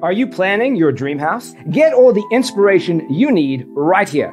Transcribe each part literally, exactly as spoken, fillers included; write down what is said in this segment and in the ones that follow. Are you planning your dream house? Get all the inspiration you need right here.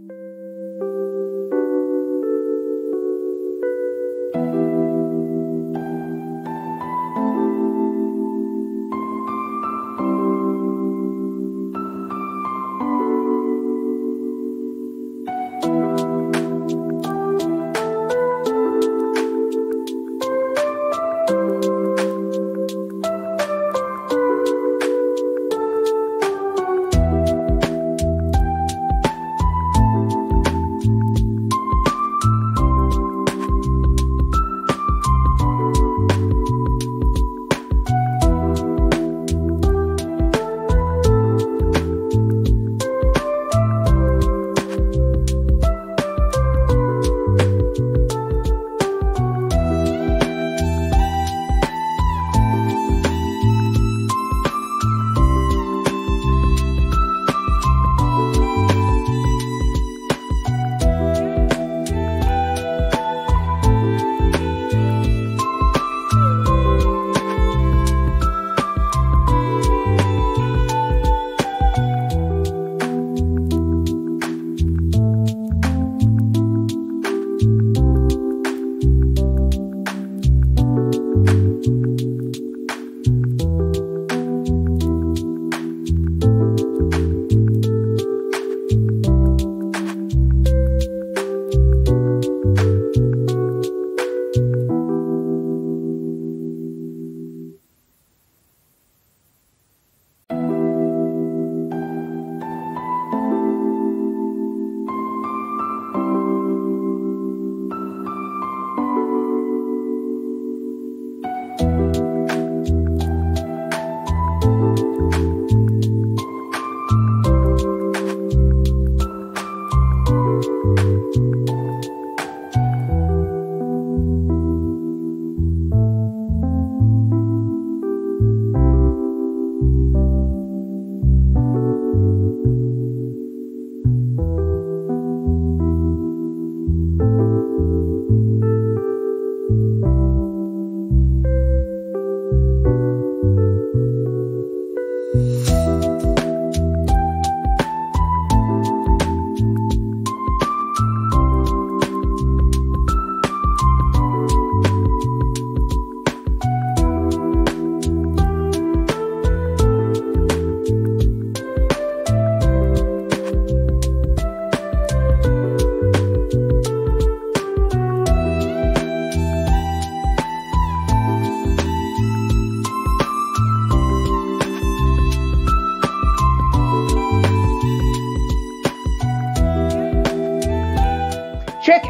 Check